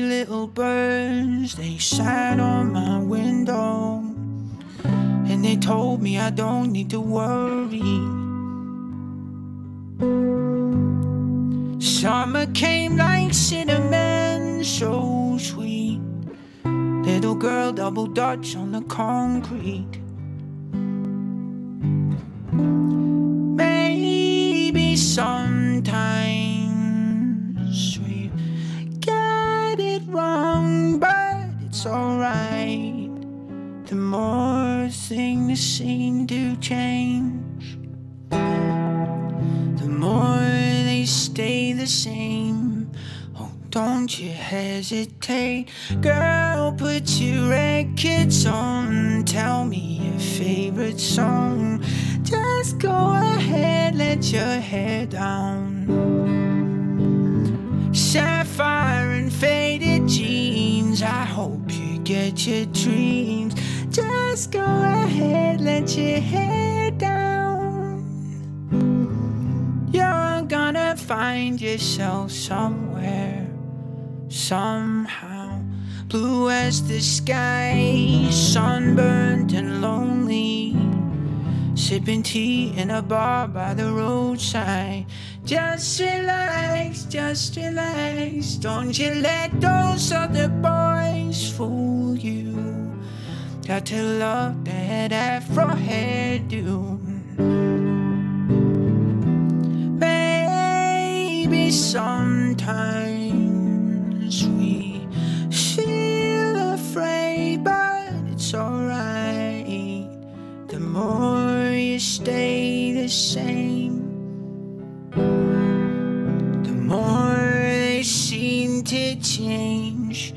tiny little birds, they sat on my window, and they told me I don't need to worry. Summer came like cinnamon, so sweet. Little girl double dutch on the concrete. Maybe sometimes we got it wrong, but it's alright. The more things seem to change, the more they stay the same. Oh, don't you hesitate, girl, put your records on, tell me your favorite song. Just go ahead, let your hair down. Sapphire and faded jeans, I hope you get your dreams. Just go ahead, let your hair down. You're gonna find yourself somewhere, somehow. Blue as the sky, sunburned and lonely, sipping tea in a bar by the roadside. Just relax, don't you let those other boys fool you. Got to love that afro hairdo. Maybe sometimes we feel afraid, but it's alright. The more stay the same, the more they seem to change.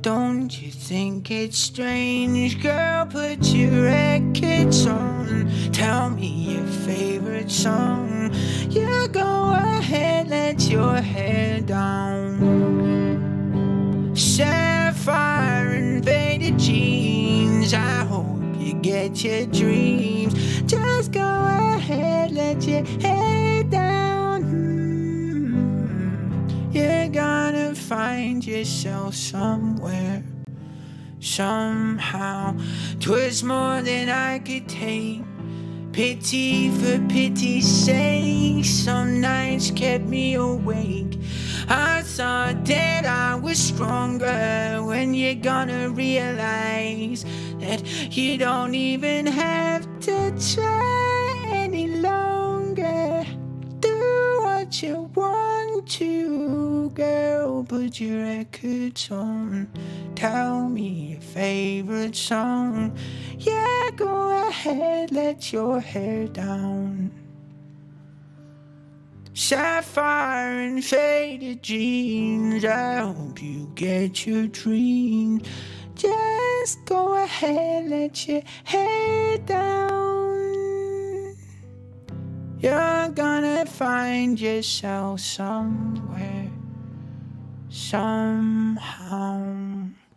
Don't you think it's strange? Girl, put your records on, tell me your favorite song. You go ahead, let your hair down. Sapphire and faded jeans, I hope you get your dreams. Just go ahead, let your head down. You're gonna find yourself somewhere, somehow. 'Twas more than I could take, pity for pity's sake. Some nights kept me awake. I thought that I was stronger. When you're gonna realize that you don't even have to try any longer. Do what you want to, girl, put your records on, tell me your favorite song. Yeah, go ahead, let your hair down. Sapphire and faded jeans, I hope you get your dreams. Just go ahead, let your head down. You're gonna find yourself somewhere, somehow.